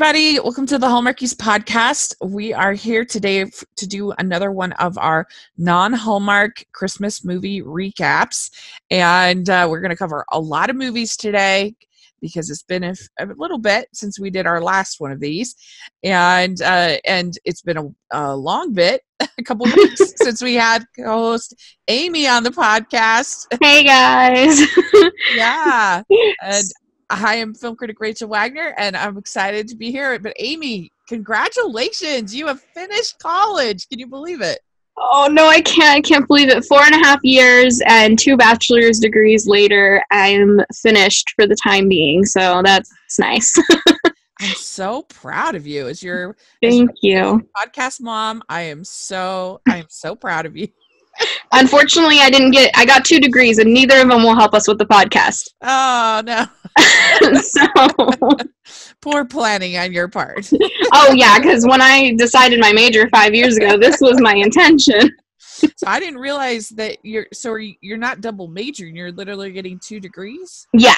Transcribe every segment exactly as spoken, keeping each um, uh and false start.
everybody. Welcome to the Hallmarkies podcast. We are here today f- to do another one of our non-Hallmark Christmas movie recaps. And uh, we're going to cover a lot of movies today because it's been a, f- a little bit since we did our last one of these. And uh, and it's been a, a long bit, a couple weeks since we had co-host Amy on the podcast. Hey, guys. Yeah. And I am film critic Rachel Wagner, and I'm excited to be here. But Amy, congratulations. You have finished college. Can you believe it? Oh, no, I can't. I can't believe it. Four and a half years and two bachelor's degrees later, I'm finished for the time being. So that's nice. I'm so proud of you. As your, Thank as your you. podcast mom, I am so, I am so proud of you. Unfortunately, I didn't get, I got two degrees and neither of them will help us with the podcast. Oh, no. So poor planning on your part. Oh, yeah, because when I decided my major five years ago, this was my intention. So I didn't realize that you're, so you're not double majoring. You're literally getting two degrees? Yeah.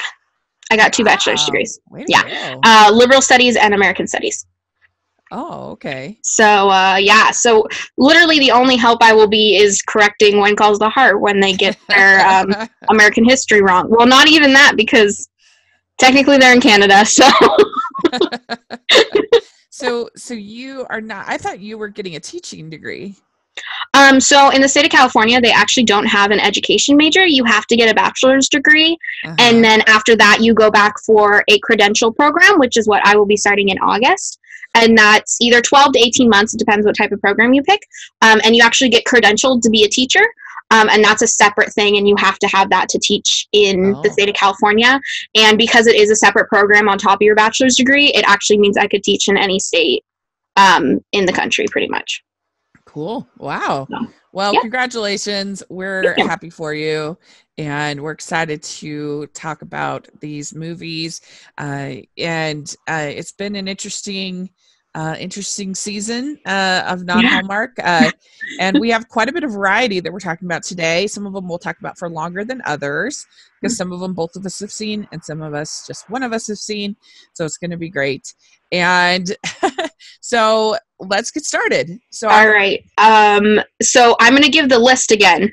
I got two wow. bachelor's degrees. Yeah. Uh, liberal studies and American studies. Oh, okay. So, uh, yeah. So, literally, the only help I will be is correcting When Calls the Heart when they get their um, American history wrong. Well, not even that, because technically they're in Canada, so. so, so you are not, I thought you were getting a teaching degree. Um, so, in the state of California, they actually don't have an education major. You have to get a bachelor's degree, uh-huh. and then after that, you go back for a credential program, which is what I will be starting in August. And that's either twelve to eighteen months. It depends what type of program you pick. Um, and you actually get credentialed to be a teacher. Um, and that's a separate thing. And you have to have that to teach in oh. the state of California. And because it is a separate program on top of your bachelor's degree, it actually means I could teach in any state um, in the country pretty much. Cool. Wow. So, well, yeah. Congratulations. We're happy for you. And we're excited to talk about these movies. Uh, and uh, it's been an interesting Uh, interesting season uh, of non-Hallmark. Uh, and we have quite a bit of variety that we're talking about today. Some of them we'll talk about for longer than others because some of them both of us have seen and some of us, just one of us have seen. So it's going to be great. And so let's get started. So All I'm- right. Um, so I'm going to give the list again.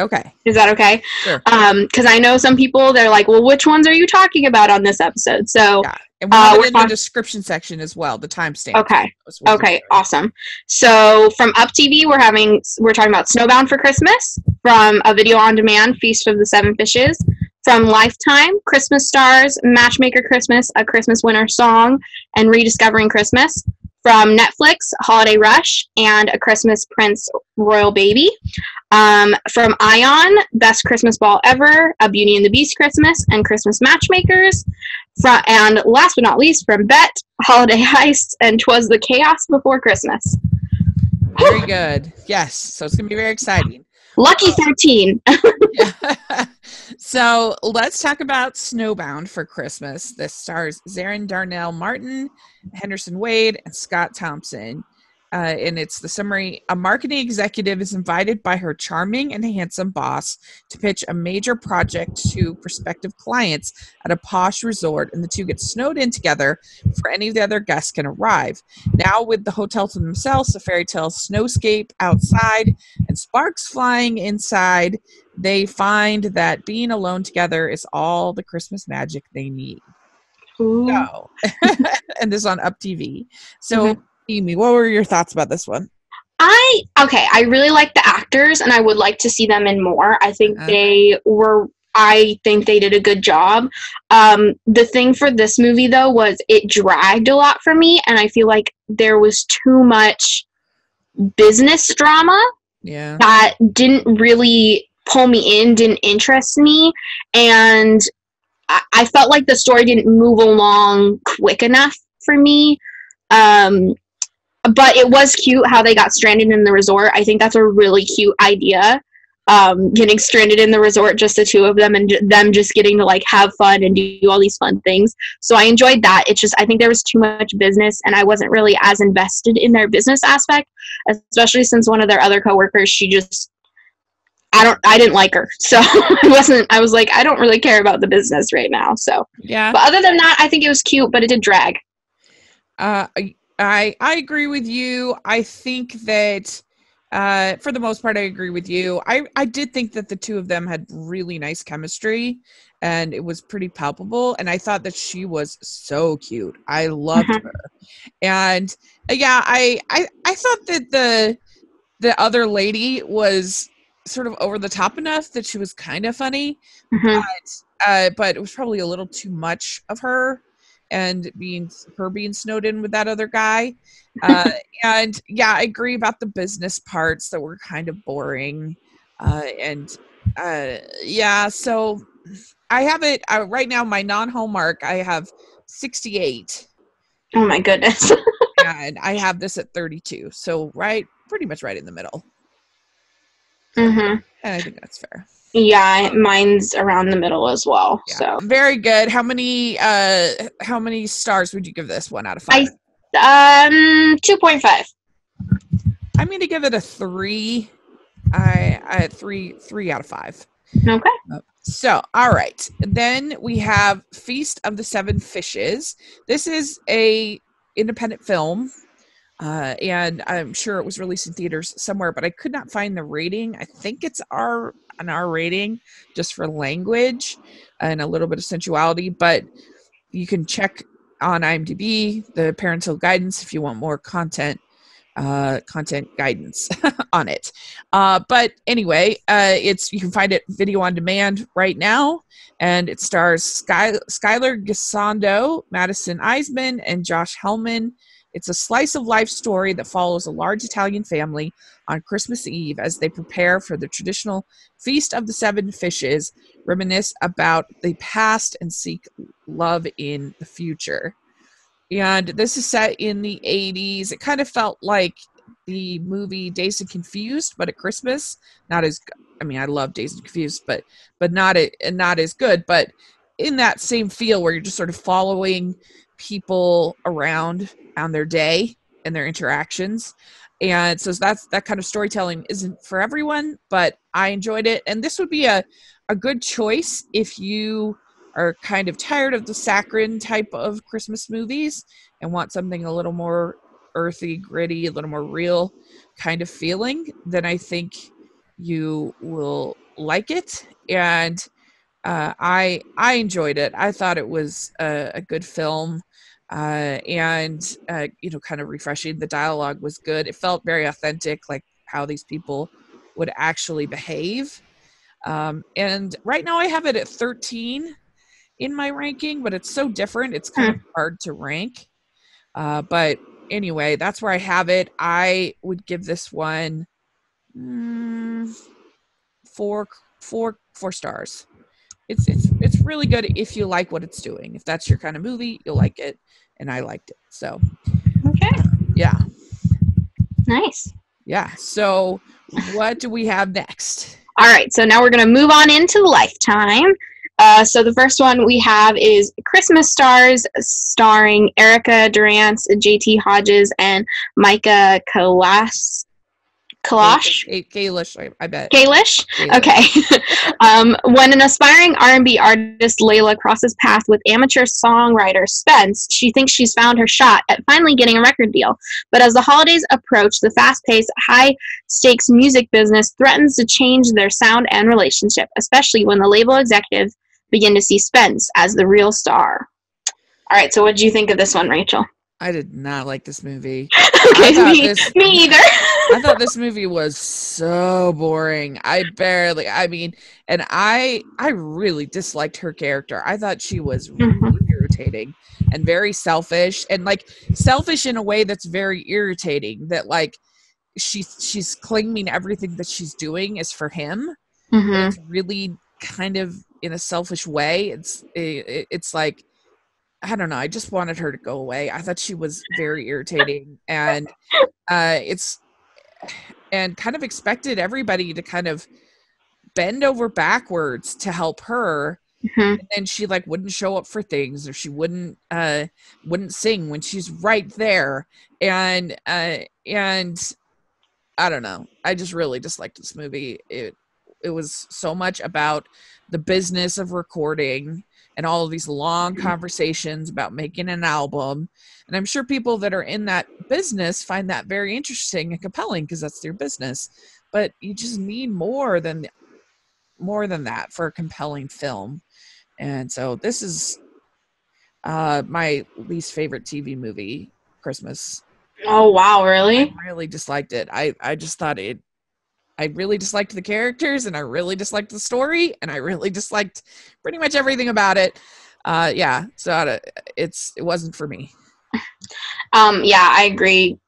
Okay. Is that okay? Sure. Um, because I know some people, they're like, well, which ones are you talking about on this episode? So yeah. And we'll uh, we're in on- the description section as well, the timestamp. Okay. Okay. Awesome. So from Up T V, we're having, we're talking about Snowbound for Christmas, from a video on demand, Feast of the Seven Fishes, from Lifetime, Christmas Stars, Matchmaker Christmas, A Christmas Winter Song, and Rediscovering Christmas. From Netflix, Holiday Rush, and A Christmas Prince Royal Baby. Um, from Ion, Best Christmas Ball Ever, A Beauty and the Beast Christmas, and Christmas Matchmakers. From, and last but not least, from Bet, Holiday Heist, and 'Twas the Chaos Before Christmas. Very good. Yes. So it's going to be very exciting. Lucky thirteen. So let's talk about Snowbound for Christmas. This stars Zarin Darnell Martin, Henderson Wade, and Scott Thompson. Uh, and it's the summary. A marketing executive is invited by her charming and handsome boss to pitch a major project to prospective clients at a posh resort, and the two get snowed in together before any of the other guests can arrive. Now with the hotel to themselves, the fairy tale snowscape outside and sparks flying inside, they find that being alone together is all the Christmas magic they need. Ooh. So, and this is on Up T V. So. Mm-hmm. Amy, what were your thoughts about this one? I, okay, I really like the actors, and I would like to see them in more. I think okay. they were, I think they did a good job. Um, the thing for this movie, though, was it dragged a lot for me, and I feel like there was too much business drama yeah. that didn't really pull me in, didn't interest me, and I, I felt like the story didn't move along quick enough for me. Um, But it was cute how they got stranded in the resort. I think that's a really cute idea, um, getting stranded in the resort, just the two of them, and j- them just getting to, like, have fun and do all these fun things. So I enjoyed that. It's just I think there was too much business, and I wasn't really as invested in their business aspect, especially since one of their other coworkers, she just I don't I didn't like her. So I wasn't I was like, I don't really care about the business right now. So yeah. But other than that, I think it was cute, but it did drag. Uh, I I agree with you. I think that uh, for the most part, I agree with you. I, I did think that the two of them had really nice chemistry, and it was pretty palpable. And I thought that she was so cute. I loved her. And uh, yeah, I, I I thought that the the other lady was sort of over the top enough that she was kind of funny, mm-hmm. but, uh, but it was probably a little too much of her, and being her being snowed in with that other guy. Uh, and yeah, I agree about the business parts that were kind of boring. Uh, and uh, yeah, so I have it uh, right now, my non-Hallmark, I have sixty-eight. Oh my goodness. And I have this at thirty-two. So right, pretty much right in the middle. Mm-hmm. And I think that's fair. Yeah, mine's around the middle as well. Yeah. So very good. How many uh how many stars would you give this one out of five? I, um two point five. I'm gonna give it a three. I I three three out of five. Okay. So all right. Then we have Feast of the Seven Fishes. This is a independent film. Uh, and I'm sure it was released in theaters somewhere, but I could not find the rating. I think it's R, an R rating just for language and a little bit of sensuality, but you can check on I M D B, the parental guidance, if you want more content, uh, content guidance on it. Uh, but anyway, uh, it's, you can find it video on demand right now, and it stars Sky, Skylar Gisondo, Madison Eisman, and Josh Hellman. It's a slice of life story that follows a large Italian family on Christmas Eve as they prepare for the traditional Feast of the Seven Fishes, reminisce about the past, and seek love in the future. And this is set in the eighties. It kind of felt like the movie Dazed and Confused, but at Christmas. Not as, I mean, I love Dazed and Confused, but but not a, not as good. But in that same feel where you're just sort of following people around on their day and their interactions. And so that's, that kind of storytelling isn't for everyone, but I enjoyed it. And this would be a, a good choice if you are kind of tired of the saccharine type of Christmas movies and want something a little more earthy, gritty, a little more real kind of feeling. Then I think you will like it. And uh, I, I enjoyed it. I thought it was a, a good film. Uh, and, uh, you know, kind of refreshing. The dialogue was good. It felt very authentic, like how these people would actually behave. Um, and right now I have it at thirteen in my ranking, but it's so different. It's kind of hard to rank. Uh, but anyway, that's where I have it. I would give this one mm, four, four, four stars. It's, it's, it's really good if you like what it's doing. If that's your kind of movie, you'll like it. And I liked it. So, okay. Yeah. Nice. Yeah. So what do we have next? All right. So now we're going to move on into Lifetime. Uh, so the first one we have is Christmas Stars, starring Erica Durance, J T Hodges, and Micah Collas. Kalash? Kalish, I bet. Kalish? Okay. um, when an aspiring R and B artist, Layla, crosses path with amateur songwriter Spence, she thinks she's found her shot at finally getting a record deal. But as the holidays approach, the fast-paced, high-stakes music business threatens to change their sound and relationship, especially when the label executives begin to see Spence as the real star. All right, so what did you think of this one, Rachel? I did not like this movie. Okay, me, this, me either. I thought this movie was so boring. I barely, I mean, and I I really disliked her character. I thought she was really irritating and very selfish, and like selfish in a way that's very irritating, that like she's, she's claiming everything that she's doing is for him. Mm-hmm. It's really kind of in a selfish way. It's it, it's like, I don't know. I just wanted her to go away. I thought she was very irritating, and uh, it's and kind of expected everybody to kind of bend over backwards to help her. Mm-hmm. And she like wouldn't show up for things, or she wouldn't uh, wouldn't sing when she's right there. And uh, and I don't know. I just really disliked this movie. It it was so much about the business of recording and all of these long conversations about making an album. And I'm sure people that are in that business find that very interesting and compelling because that's their business. But you just need more than more than that for a compelling film. And so this is uh, my least favorite T V movie, Christmas. Oh, wow. Really? I really disliked it. I, I just thought it, I really disliked the characters, and I really disliked the story, and I really disliked pretty much everything about it. Uh, yeah, so it's it wasn't for me. Um, yeah, I agree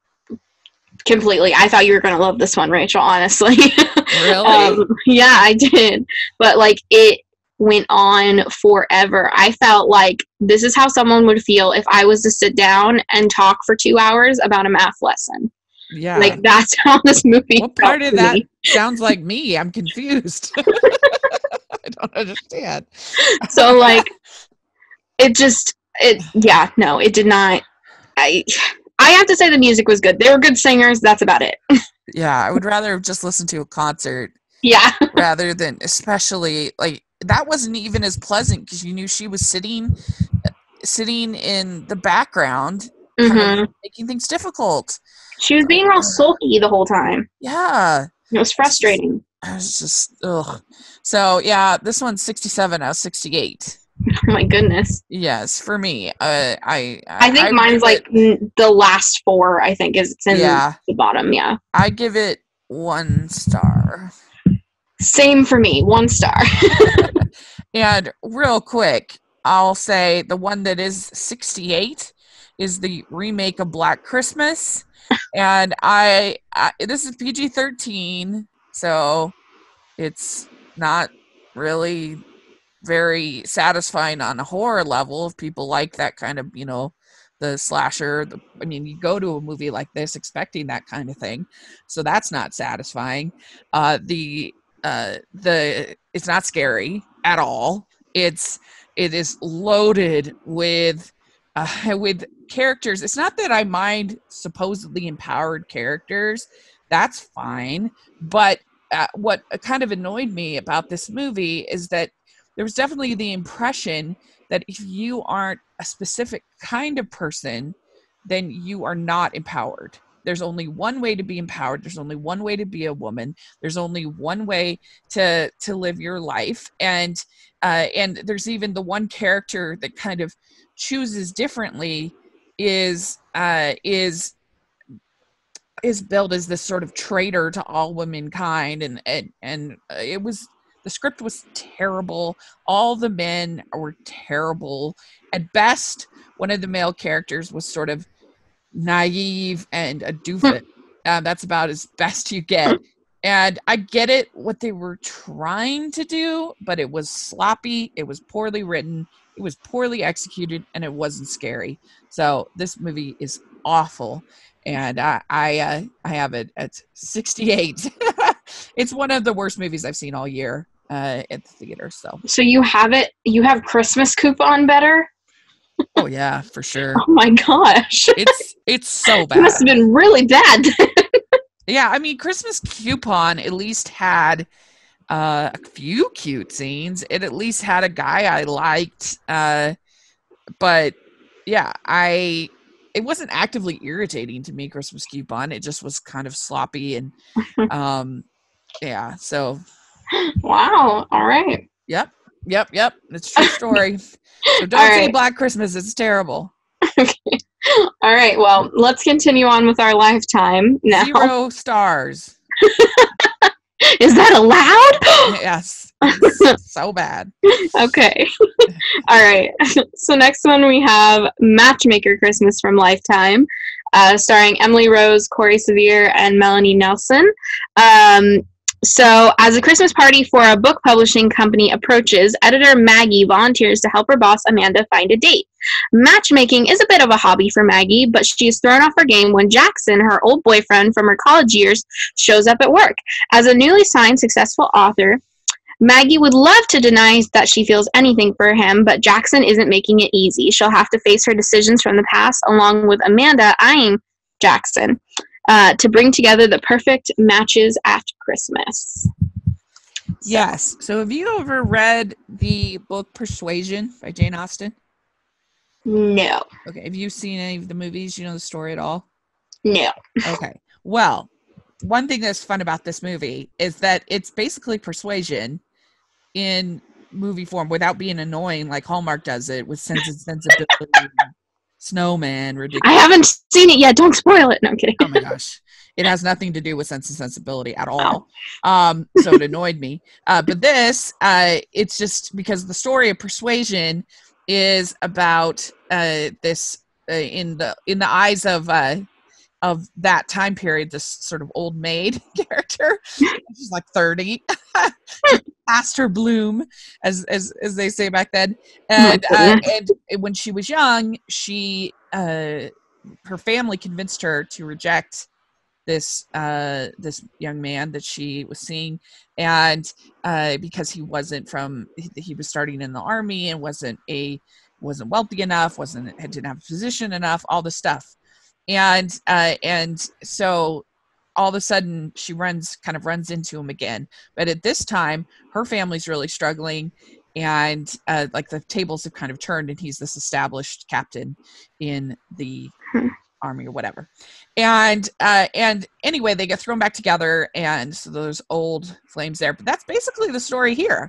completely. I thought you were going to love this one, Rachel, honestly. Really? um, yeah, I did. But, like, it went on forever. I felt like this is how someone would feel if I was to sit down and talk for two hours about a math lesson. Yeah, like that's how this movie. What part of that sounds like me? I'm confused. I don't understand. So like, it just it yeah no it did not. I I have to say the music was good. They were good singers. That's about it. Yeah, I would rather have just listened to a concert. Yeah, rather than especially like that wasn't even as pleasant because you knew she was sitting sitting in the background, mm-hmm. kind of making things difficult. She was being all sulky the whole time. Yeah. It was frustrating. I was just, ugh. So, yeah, this one's sixty-seven out of sixty-eight. Oh, my goodness. Yes, for me. Uh, I, I I think I mine's, like, it, the last four, I think, is it's in yeah. the bottom, yeah. I give it one star. Same for me, one star. And real quick, I'll say the one that is sixty-eight is the remake of Black Christmas. And I, I, this is P G thirteen, so it's not really very satisfying on a horror level if people like that kind of, you know, the slasher. The, I mean, you go to a movie like this expecting that kind of thing, so that's not satisfying. Uh, the, uh, the, it's not scary at all. It's, it is loaded with, uh, with, characters. It's not that I mind supposedly empowered characters. That's fine. But uh, what kind of annoyed me about this movie is that there was definitely the impression that if you aren't a specific kind of person, then you are not empowered. There's only one way to be empowered. There's only one way to be a woman. There's only one way to to live your life. And uh, and there's even the one character that kind of chooses differently is uh is is billed as this sort of traitor to all womankind, and and and it was the script was terrible. All the men were terrible. At best, one of the male characters was sort of naive and a doofus. Uh, that's about as best you get. And I get it what they were trying to do, but it was sloppy. It was poorly written. It was poorly executed, and it wasn't scary. So this movie is awful, and I I, uh, I have it at sixty-eight. It's one of the worst movies I've seen all year uh, at the theater. So, so you have it. You have Christmas Coupon better. Oh yeah, for sure. Oh my gosh, it's it's so bad. It must have been really bad. Yeah, I mean Christmas Coupon at least had. Uh, a few cute scenes. It at least had a guy I liked. Uh, but yeah, I, it wasn't actively irritating to me, Christmas Coupon. It just was kind of sloppy and, um, yeah. So. Wow. All right. Yep. Yep. Yep. It's a true story. So don't right. say Black Christmas. It's terrible. Okay. All right. Well, let's continue on with our Lifetime now. Zero stars. Is that allowed? Yes. So bad. Okay. All right. So next one we have Matchmaker Christmas from Lifetime, uh, starring Emily Rose, Corey Sevier, and Melanie Nelson. Um, so as a Christmas party for a book publishing company approaches, editor Maggie volunteers to help her boss Amanda find a date. Matchmaking is a bit of a hobby for Maggie, but she is thrown off her game when Jackson, her old boyfriend from her college years, shows up at work. As a newly signed successful author, Maggie would love to deny that she feels anything for him, but Jackson isn't making it easy. She'll have to face her decisions from the past, along with Amanda eyeing Jackson, uh, to bring together the perfect matches at Christmas. Yes. So have you ever read the book Persuasion by Jane Austen? No. Okay. Have you seen any of the movies? You know the story at all? No. Okay. Well, one thing that's fun about this movie is that it's basically Persuasion in movie form without being annoying like Hallmark does it with Sense and Sensibility, Snowman, Ridiculous. I haven't seen it yet. Don't spoil it. No, I'm kidding. Oh my gosh. It has nothing to do with Sense and Sensibility at all. Oh. Um, so it annoyed me. Uh, but this, uh, it's just because the story of Persuasion is about uh, this uh, in the in the eyes of uh, of that time period, this sort of old maid character. She's like thirty. Past her bloom, as, as as they say back then. And, uh, and when she was young, she uh, her family convinced her to reject this uh this young man that she was seeing, and uh because he wasn't from he was starting in the army and wasn't a wasn't wealthy enough, wasn't didn't have a position enough, all this stuff. And uh and so all of a sudden she runs kind of runs into him again, but at this time her family's really struggling, and uh like the tables have kind of turned, and he's this established captain in the army or whatever. And uh and anyway, they get thrown back together, and so those old flames there. But that's basically the story here.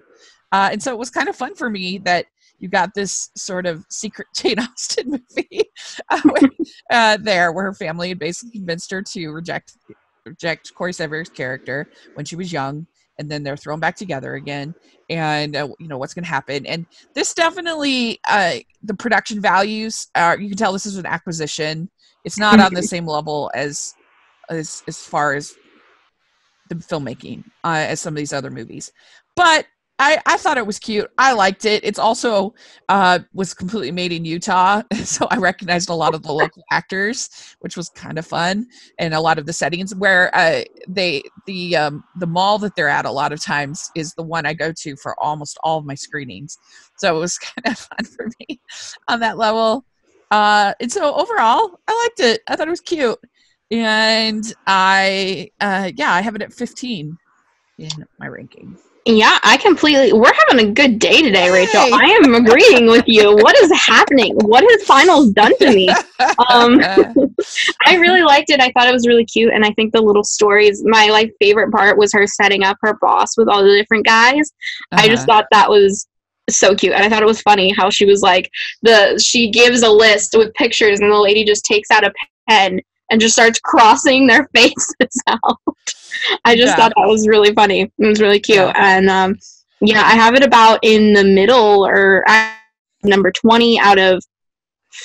Uh and so it was kind of fun for me that you got this sort of secret Jane Austen movie uh, with, uh there where her family had basically convinced her to reject reject Corey Seaver's character when she was young, and then they're thrown back together again, and uh, you know what's going to happen. And this definitely uh the production values are, you can tell this is an acquisition. It's not on the same level as, as as far as the filmmaking uh, as some of these other movies, but I, I thought it was cute. I liked it. It's also uh, was completely made in Utah, so I recognized a lot of the local actors, which was kind of fun, and a lot of the settings where uh, they the um, the mall that they're at a lot of times is the one I go to for almost all of my screenings, so it was kind of fun for me on that level. Uh, and so overall, I liked it. I thought it was cute. And I, uh, yeah, I have it at fifteen in my ranking. Yeah, I completely, we're having a good day today, hey. Rachel. I am agreeing with you. What is happening? What has finals done to me? Um, I really liked it. I thought it was really cute. And I think the little stories, my like favorite part was her setting up her boss with all the different guys. Uh-huh. I just thought that was so cute, and I thought it was funny how she was like the she gives a list with pictures, and the lady just takes out a pen and just starts crossing their faces out. I just yeah. thought that was really funny. It was really cute. Yeah. And um yeah, I have it about in the middle, or number twenty out of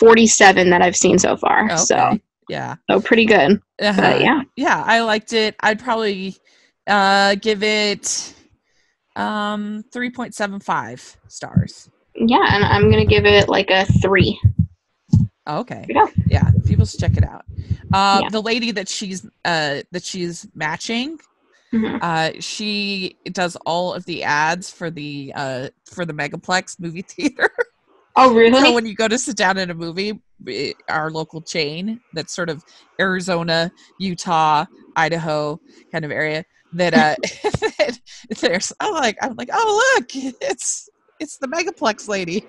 forty-seven that I've seen so far. Okay. So yeah, so pretty good. Uh-huh. But, yeah, yeah, I liked it. I'd probably uh give it um three point seven five stars. Yeah, and I'm gonna give it like a three. Oh, okay. Yeah, yeah, people should check it out. Uh yeah. The lady that she's uh that she's matching, mm-hmm. uh she does all of the ads for the uh for the Megaplex movie theater. Oh really? So when you go to sit down in a movie, it, our local chain that's sort of Arizona, Utah, Idaho kind of area, that uh there's I'm like I'm like oh look, it's it's the Megaplex lady.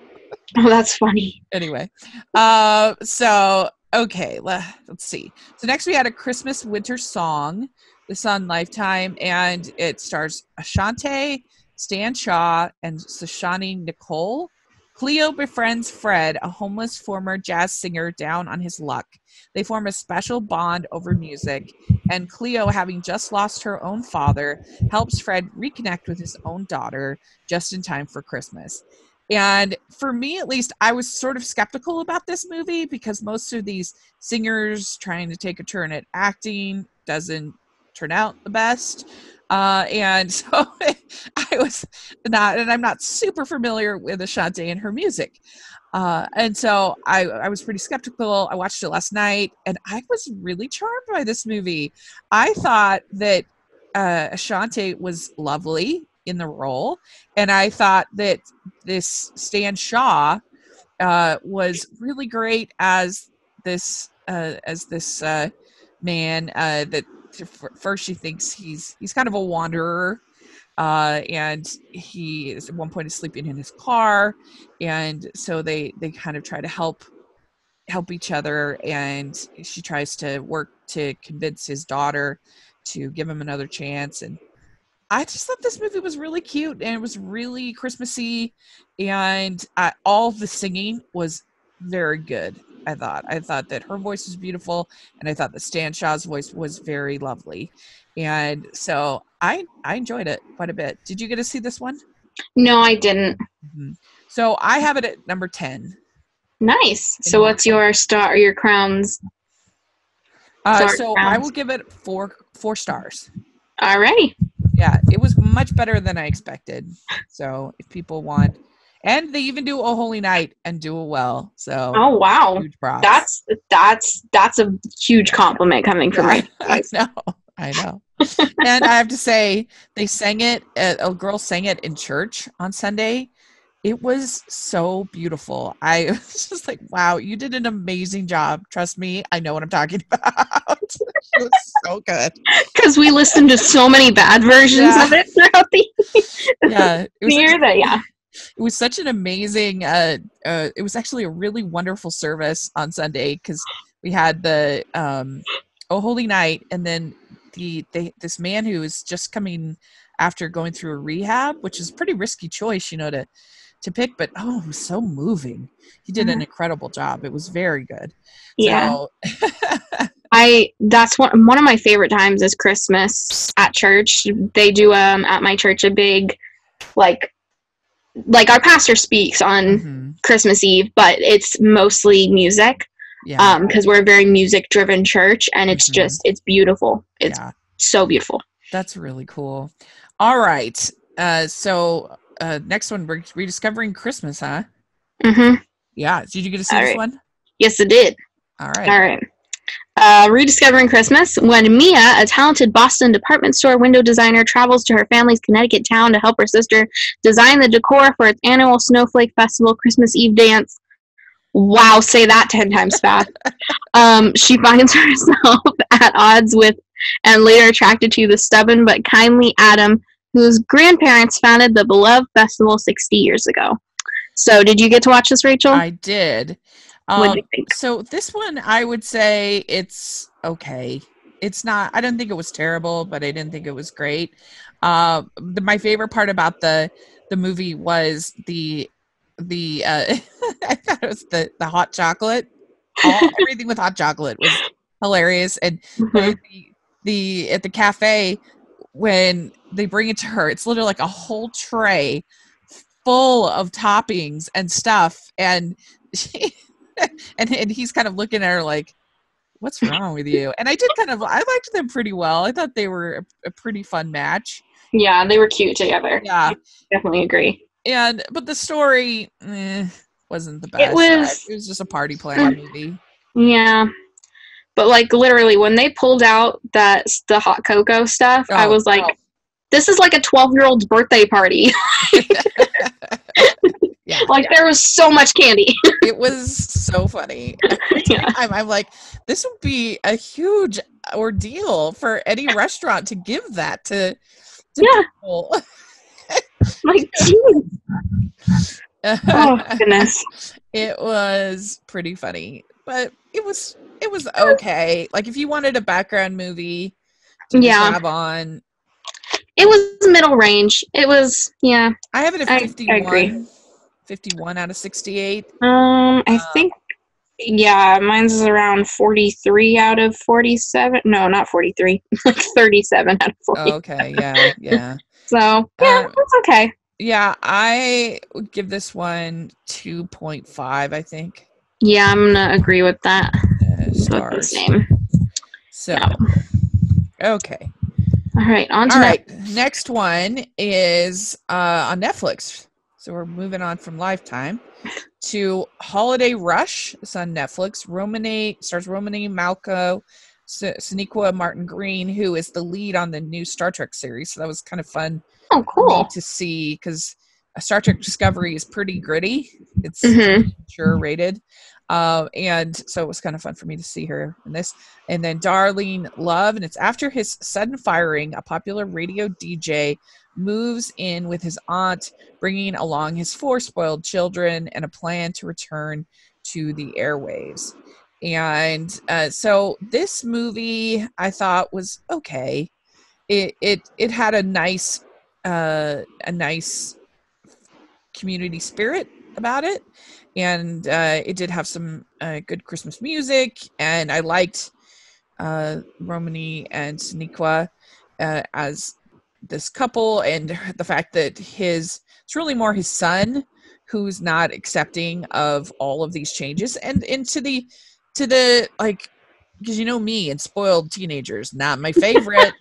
Oh, that's funny. Anyway, uh so okay, let, let's see. So next we had A Christmas Winter Song, this on Lifetime, and it stars Ashanti, Stan Shaw, and Shoshani Nicole. Cleo befriends Fred, a homeless former jazz singer down on his luck. They form a special bond over music, and Cleo, having just lost her own father, helps Fred reconnect with his own daughter just in time for Christmas. And for me, at least, I was sort of skeptical about this movie because most of these singers trying to take a turn at acting doesn't turn out the best. Uh, and so I was not, and I'm not super familiar with Ashanti and her music. Uh, and so I, I was pretty skeptical. I watched it last night, and I was really charmed by this movie. I thought that uh, Ashanti was lovely in the role, and I thought that this Stan Shaw uh, was really great as this uh, as this uh, man uh, that first she thinks he's he's kind of a wanderer, Uh, and he is at one point is sleeping in his car. And so they, they kind of try to help, help each other. And she tries to work to convince his daughter to give him another chance. And I just thought this movie was really cute, and it was really Christmassy, and I, all of the singing was very good. I thought, I thought that her voice was beautiful, and I thought that Stan Shaw's voice was very lovely. And so I, I enjoyed it quite a bit. Did you get to see this one? No, I didn't. Mm-hmm. So I have it at number ten. Nice. So what's your star, your crowns? Uh, so crowns. I will give it four, four stars. Alrighty. Yeah, it was much better than I expected. So if people want, and they even do a Holy Night and do it well. So oh wow, that's that's that's a huge compliment coming from me. I know, I know. And I have to say, they sang it. A girl sang it in church on Sunday. It was so beautiful. I was just like, wow, you did an amazing job. Trust me, I know what I'm talking about. It was so good. Because we listened to so many bad versions yeah. of it throughout the yeah, it was year. Such, that, yeah. It was such an amazing, uh, uh, it was actually a really wonderful service on Sunday, because we had the um, Oh Holy Night, and then the they, this man who is just coming after going through a rehab, which is a pretty risky choice, you know, to to pick, but oh, it was so moving. He did an incredible job. It was very good. Yeah. So. I, that's one, one of my favorite times is Christmas at church. They do, um, at my church, a big, like, like our pastor speaks on mm-hmm. Christmas Eve, but it's mostly music. Yeah. Um, cause we're a very music driven church, and it's mm-hmm. just, it's beautiful. It's yeah. so beautiful. That's really cool. All right. Uh, so, Uh, next one, we're rediscovering Christmas, huh? Mm-hmm. Yeah. Did you get to see this one? Yes, I did. All right. All right. Uh, rediscovering Christmas. When Mia, a talented Boston department store window designer, travels to her family's Connecticut town to help her sister design the decor for its annual Snowflake Festival Christmas Eve dance. Wow, say that ten times fast. um, she finds herself at odds with and later attracted to the stubborn but kindly Adam, whose grandparents founded the beloved festival sixty years ago. So did you get to watch this, Rachel? I did. Um, what do you think? So this one, I would say it's okay. It's not, I don't think it was terrible, but I didn't think it was great. Uh, the, my favorite part about the, the movie was the, the, uh, I thought it was the, the hot chocolate. All, everything with hot chocolate was hilarious. And mm-hmm. the, the, at the cafe, when they bring it to her, it's literally like a whole tray full of toppings and stuff. And she, and, and he's kind of looking at her like, what's wrong with you? And I did kind of, I liked them pretty well. I thought they were a, a pretty fun match. Yeah. They were cute together. Yeah. I definitely agree. And, but the story eh, wasn't the best. It was, it was just a party planner movie. Yeah. But, like, literally, when they pulled out that the hot cocoa stuff, oh, I was like, oh. this is like a twelve-year-old's birthday party. yeah, like, yeah. there was so much candy. It was so funny. Every yeah. time I'm like, this would be a huge ordeal for any restaurant to give that to, to yeah. people. Like, geez. Oh, goodness. It was pretty funny. But it was... It was okay. Like, if you wanted a background movie to yeah. have on. It was middle range. It was, yeah. I have it at fifty-one. I agree. fifty-one out of sixty-eight. Um, I um, think, yeah, mine's around forty-three out of forty-seven. No, not forty-three. Like, thirty-seven out of forty-seven. Okay, yeah, yeah. So, yeah, um, it's okay. Yeah, I would give this one two point five, I think. Yeah, I'm going to agree with that. Stars. So, yeah. Okay. All right. On to All right. That. Next one is uh, on Netflix. So we're moving on from Lifetime to Holiday Rush. It's on Netflix. Romany stars Romany Malco, Sonequa Martin Green, who is the lead on the new Star Trek series. So that was kind of fun. Oh, cool. To see, because Star Trek Discovery is pretty gritty. It's mm-hmm. mature rated. Um, and so it was kind of fun for me to see her in this. And then Darlene Love, and it's after his sudden firing, a popular radio D J moves in with his aunt, bringing along his four spoiled children and a plan to return to the airwaves. And uh, so this movie I thought was okay. It it it had a nice uh, a nice community spirit about it. And uh, it did have some uh, good Christmas music, and I liked uh, Romany and Sonequa uh, as this couple, and the fact that his, it's really more his son who's not accepting of all of these changes. And into the, to the, like, because you know me and spoiled teenagers, not my favorite,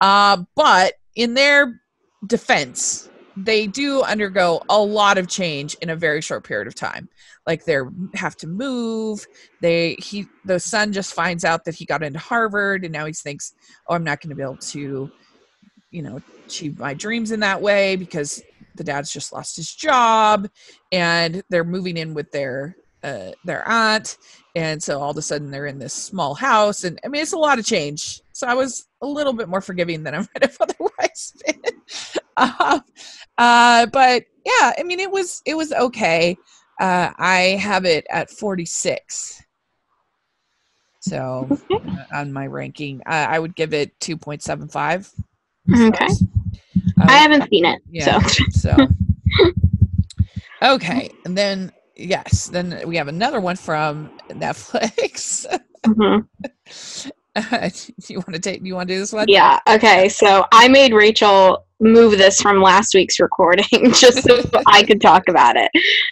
uh, but in their defense, they do undergo a lot of change in a very short period of time. Like they have to move. They, he, the son just finds out that he got into Harvard, and now he thinks, oh, I'm not going to be able to, you know, achieve my dreams in that way because the dad's just lost his job, and they're moving in with their, uh, their aunt. And so all of a sudden they're in this small house, and I mean, it's a lot of change. So I was a little bit more forgiving than I might have otherwise been. Uh, uh, but yeah, I mean, it was, it was okay. Uh, I have it at forty-six. So okay. uh, on my ranking, uh, I would give it two point seven five. Okay. So, uh, I haven't seen it. Yeah, so. so. Okay. And then, yes, then we have another one from Netflix. Mm-hmm. Uh, do you want to take, do you want to do this one? Yeah. Okay. So I made Rachel move this from last week's recording just so I could talk about it.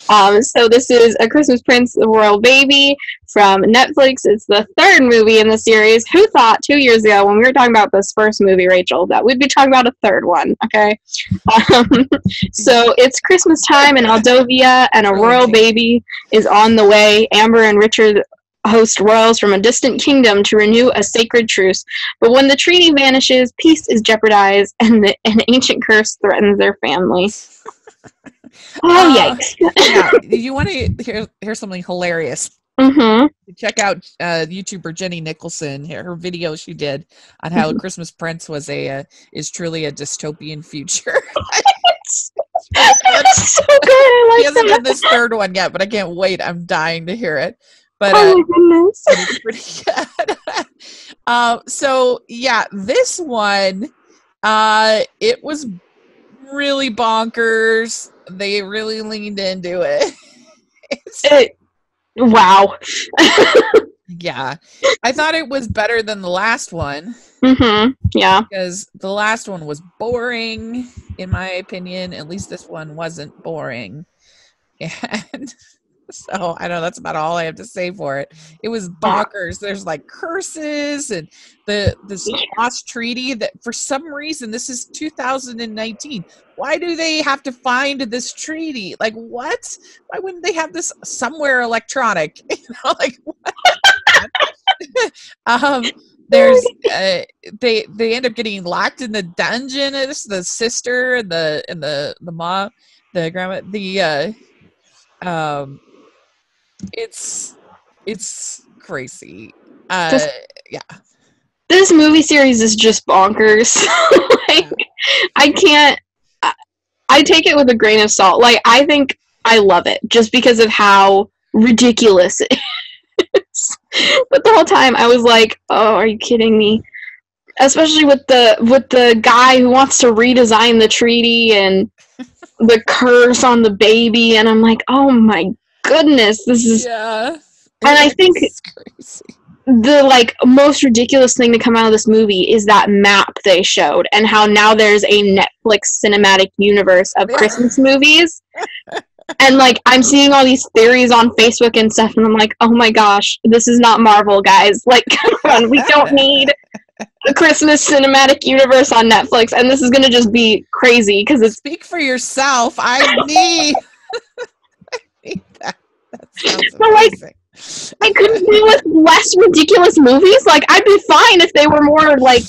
Um, so this is A Christmas Prince, the Royal Baby from Netflix. It's the third movie in the series. Who thought two years ago when we were talking about this first movie, Rachel, that we'd be talking about a third one. Okay. Um, so it's Christmas time in Aldovia, and a royal baby is on the way. Amber and Richard host royals from a distant kingdom to renew a sacred truce, but when the treaty vanishes, peace is jeopardized, and the, an ancient curse threatens their family. Oh, uh, yikes. Yeah. You want to hear, hear something hilarious? Mm-hmm. Check out uh, YouTuber Jenny Nicholson, her, her video she did on how mm-hmm. A Christmas Prince was a uh, is truly a dystopian future. That's so good. I like he hasn't that. done this third one yet, but I can't wait. I'm dying to hear it. But, uh, oh my goodness. It's pretty good. uh, so yeah, this one, uh, it was really bonkers. They really leaned into it. it wow. Yeah. I thought it was better than the last one. Mm-hmm. Yeah. Because the last one was boring, in my opinion. At least this one wasn't boring. And so I know that's about all I have to say for it. It was bonkers. There's like curses and the this lost treaty that for some reason, this is two thousand nineteen. Why do they have to find this treaty? Like what? Why wouldn't they have this somewhere electronic? You know, like what? um, there's uh, they they end up getting locked in the dungeon. It's the sister and the and the the mom, the grandma, the uh, um. It's it's crazy. Uh, this, yeah, this movie series is just bonkers. Like, I can't. I, I take it with a grain of salt. Like I think I love it just because of how ridiculous it is. But the whole time I was like, "Oh, are you kidding me?" Especially with the with the guy who wants to redesign the treaty and the curse on the baby, and I'm like, "Oh my God. Goodness, this is yeah. And I think crazy. The like most ridiculous thing to come out of this movie is that map they showed and how now there's a Netflix cinematic universe of Christmas movies. And like I'm seeing all these theories on Facebook and stuff, and I'm like, oh my gosh, this is not Marvel, guys. Like, come on, we don't need the Christmas cinematic universe on Netflix, and this is gonna just be crazy because it's speak for yourself. I need that. That sounds amazing. So like, I couldn't deal with less ridiculous movies. Like, I'd be fine if they were more like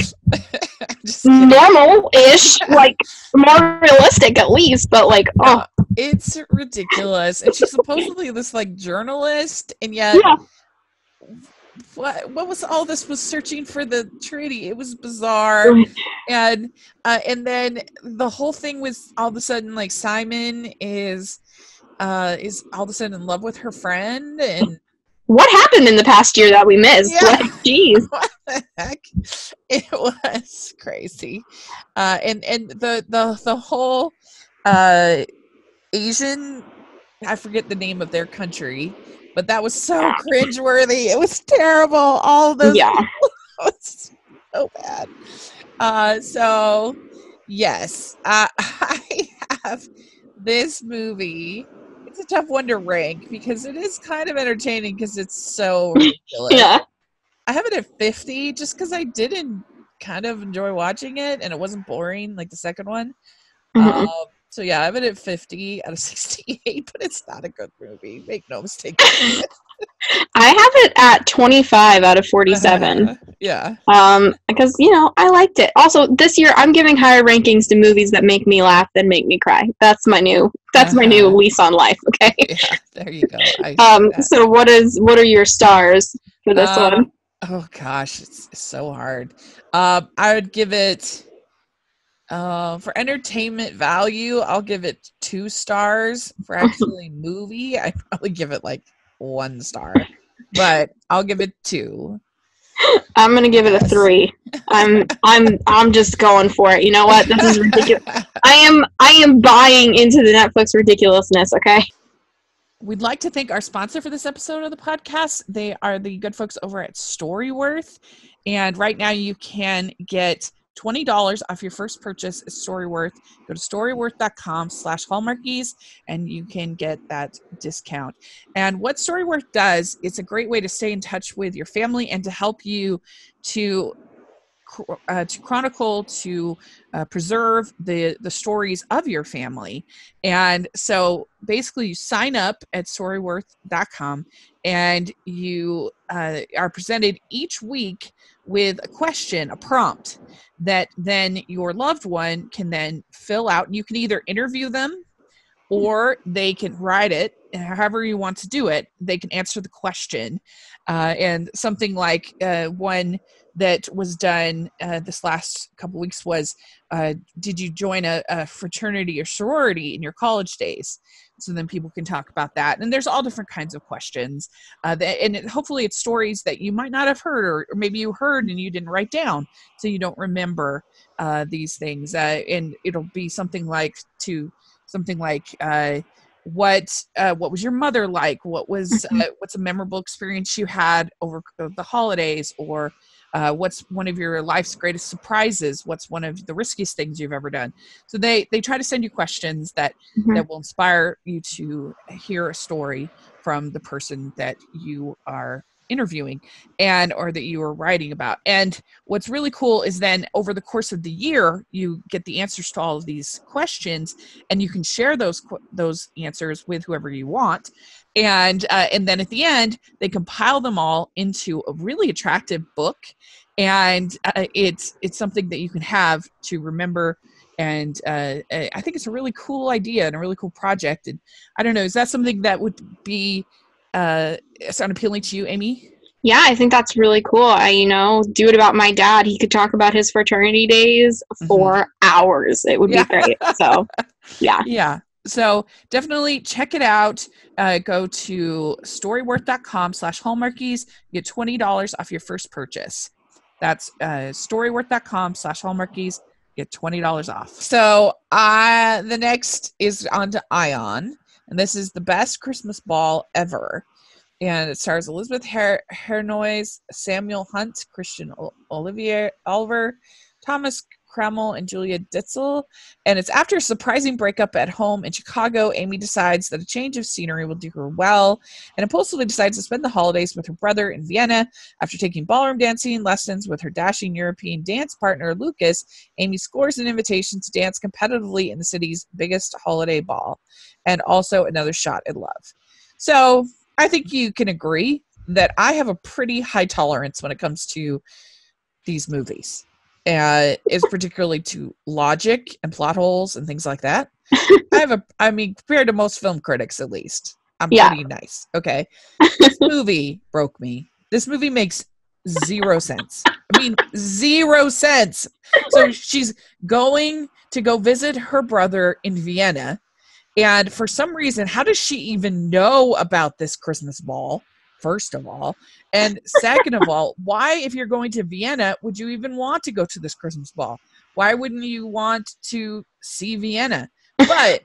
normal-ish, like more realistic at least. But like, oh, It's ridiculous. And she's supposedly this like journalist, and yet yeah. what what was all this was searching for the treaty. It was bizarre. And uh, and then the whole thing was all of a sudden like Simon is uh, is all of a sudden in love with her friend. And what happened in the past year that we missed? Yeah. What, geez. What the heck? It was crazy. Uh, and and the the the whole uh, Asian, I forget the name of their country, but that was so yeah. cringeworthy. It was terrible. All those yeah. people, it was so bad. Uh, so yes, uh, I have this movie. It's a tough one to rank because it is kind of entertaining because it's so ridiculous. Yeah. I have it at fifty just because I did en- kind of enjoy watching it and it wasn't boring like the second one. Mm-hmm. Um, so yeah, I have it at fifty out of sixty-eight, but it's not a good movie. Make no mistake. I have it at twenty-five out of forty-seven. Yeah. Um, because, you know, I liked it. Also, this year I'm giving higher rankings to movies that make me laugh than make me cry. That's my new that's uh-huh. my new lease on life, okay? Yeah, there you go. um so what is what are your stars for this um, one? Oh gosh, it's, it's so hard. Um I would give it uh for entertainment value, I'll give it two stars. For actually movie, I'd probably give it like one star. But I'll give it two. I'm gonna give it a three. I'm I'm I'm just going for it. You know what? This is ridiculous. I am I am buying into the Netflix ridiculousness, okay? We'd like to thank our sponsor for this episode of the podcast. They are the good folks over at Storyworth. And right now you can get twenty dollars off your first purchase at Storyworth. Go to storyworth.com slash Hallmarkies and you can get that discount. And what Storyworth does, it's a great way to stay in touch with your family and to help you to uh, to chronicle, to uh, preserve the, the stories of your family. And so basically you sign up at storyworth dot com and you uh, are presented each week with a question, a prompt that then your loved one can then fill out. You can either interview them or they can write it, and however you want to do it, they can answer the question. Uh, and something like uh, one that was done uh, this last couple weeks was, uh, did you join a, a fraternity or sorority in your college days? So then people can talk about that. And there's all different kinds of questions. Uh, that, and it, hopefully it's stories that you might not have heard, or, or maybe you heard and you didn't write down, so you don't remember uh, these things. Uh, and it'll be something like to something like, uh, what uh, what was your mother like? What was uh, what's a memorable experience you had over the holidays? Or Uh, what's one of your life's greatest surprises? What's one of the riskiest things you've ever done? So they, they try to send you questions that, mm-hmm. that will inspire you to hear a story from the person that you are interviewing and, or that you are writing about. And what's really cool is then over the course of the year, you get the answers to all of these questions and you can share those, those answers with whoever you want. And uh, and then at the end, they compile them all into a really attractive book, and uh, it's it's something that you can have to remember. And uh, I think it's a really cool idea and a really cool project. And I don't know, is that something that would be uh, sound appealing to you, Amy? Yeah, I think that's really cool. I, you know, do it about my dad. He could talk about his fraternity days for mm-hmm. hours. It would yeah. be great. So, yeah, yeah. So definitely check it out. Uh, go to storyworth.com slash Hallmarkies. You get twenty dollars off your first purchase. That's uh, storyworth.com slash Hallmarkies. Get twenty dollars off. So uh, the next is on to Ion. And this is the Best Christmas Ball Ever. And it stars Elizabeth Her- Hernois, Samuel Hunt, Christian o- Olivier Oliver, Thomas Crammell, and Julia Ditzel. And it's after a surprising breakup at home in Chicago, Amy decides that a change of scenery will do her well and impulsively decides to spend the holidays with her brother in Vienna. After taking ballroom dancing lessons with her dashing European dance partner, Lucas, Amy scores an invitation to dance competitively in the city's biggest holiday ball, and also another shot at love. So I think you can agree that I have a pretty high tolerance when it comes to these movies. Uh, is particularly to logic and plot holes and things like that. I have a, I mean, compared to most film critics, at least, I'm yeah. pretty nice. Okay. This movie broke me. This movie makes zero sense. I mean, zero sense. So she's going to go visit her brother in Vienna. And for some reason, how does she even know about this Christmas ball? First of all. And second of all, why, if you're going to Vienna, would you even want to go to this Christmas ball? Why wouldn't you want to see Vienna? But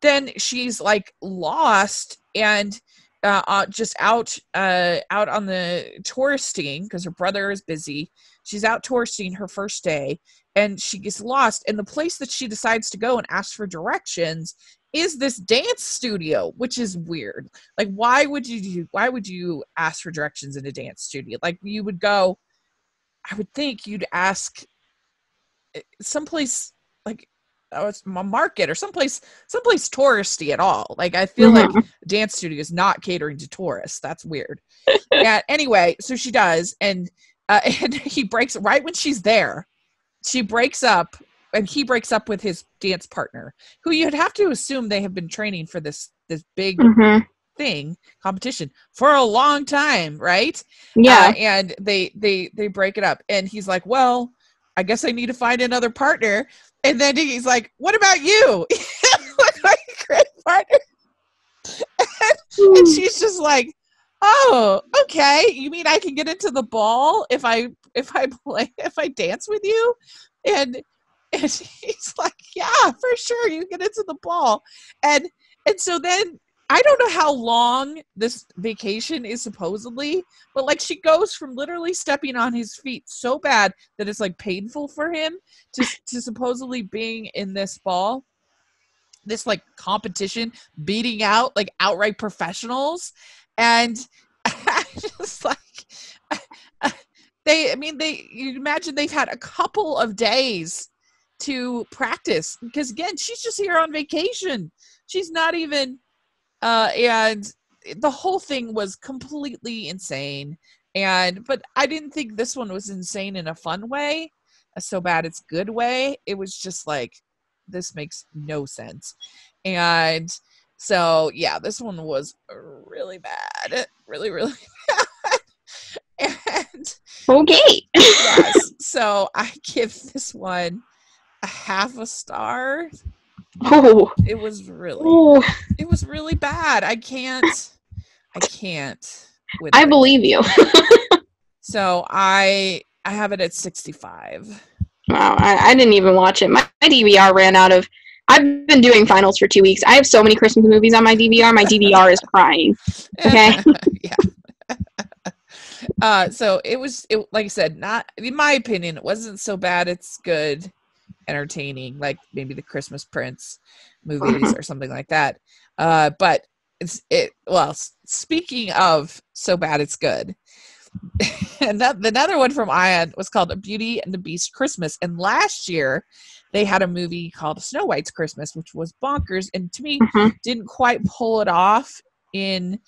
then she's like lost and uh, uh, just out uh, out on the touristing because her brother is busy. She's out touristing her first day and she gets lost. And the place that she decides to go and ask for directions is this dance studio, which is weird. Like, why would you do, why would you ask for directions in a dance studio? Like, you would go, I would think you'd ask someplace like a market or someplace someplace touristy at all. Like, I feel mm-hmm. like dance studio is not catering to tourists. That's weird. Yeah. Anyway, so she does, and uh, and he breaks right when she's there. She breaks up. And he breaks up with his dance partner, who you'd have to assume they have been training for this this big mm-hmm. thing, competition, for a long time, right? Yeah. Uh, and they they they break it up. And he's like, well, I guess I need to find another partner. And then he's like, what about you? What about your great partner? and, and she's just like, oh, okay. You mean I can get into the ball if I if I play if I dance with you? And And he's like, yeah, for sure. You get into the ball. And and so then I don't know how long this vacation is supposedly, but like she goes from literally stepping on his feet so bad that it's like painful for him to, to supposedly being in this ball, this like competition, beating out like outright professionals. And I just like... I, I, they, I mean, they, you imagine they've had a couple of days to practice because again she's just here on vacation, she's not even uh and the whole thing was completely insane. And but I didn't think this one was insane in a fun way, a so bad it's good way. It was just like, this makes no sense. And so yeah, this one was really bad, really really bad. And okay. Yes, so I give this one a half a star. Oh, it was really, oh. it was really bad. I can't, I can't. With I it. Believe you. So I, I have it at sixty-five. Wow, I, I didn't even watch it. My, my D V R ran out of. I've been doing finals for two weeks. I have so many Christmas movies on my D V R. My D V R is crying. Okay. Yeah. Uh, so it was, it like I said, not in my opinion, it wasn't so bad. It's good. Entertaining, like maybe the Christmas Prince movies or something like that. Uh, but it's it. Well, speaking of so bad it's good, and that, another one from Ion was called A Beauty and the Beast Christmas. And last year they had a movie called Snow White's Christmas, which was bonkers, and to me mm-hmm. didn't quite pull it off. In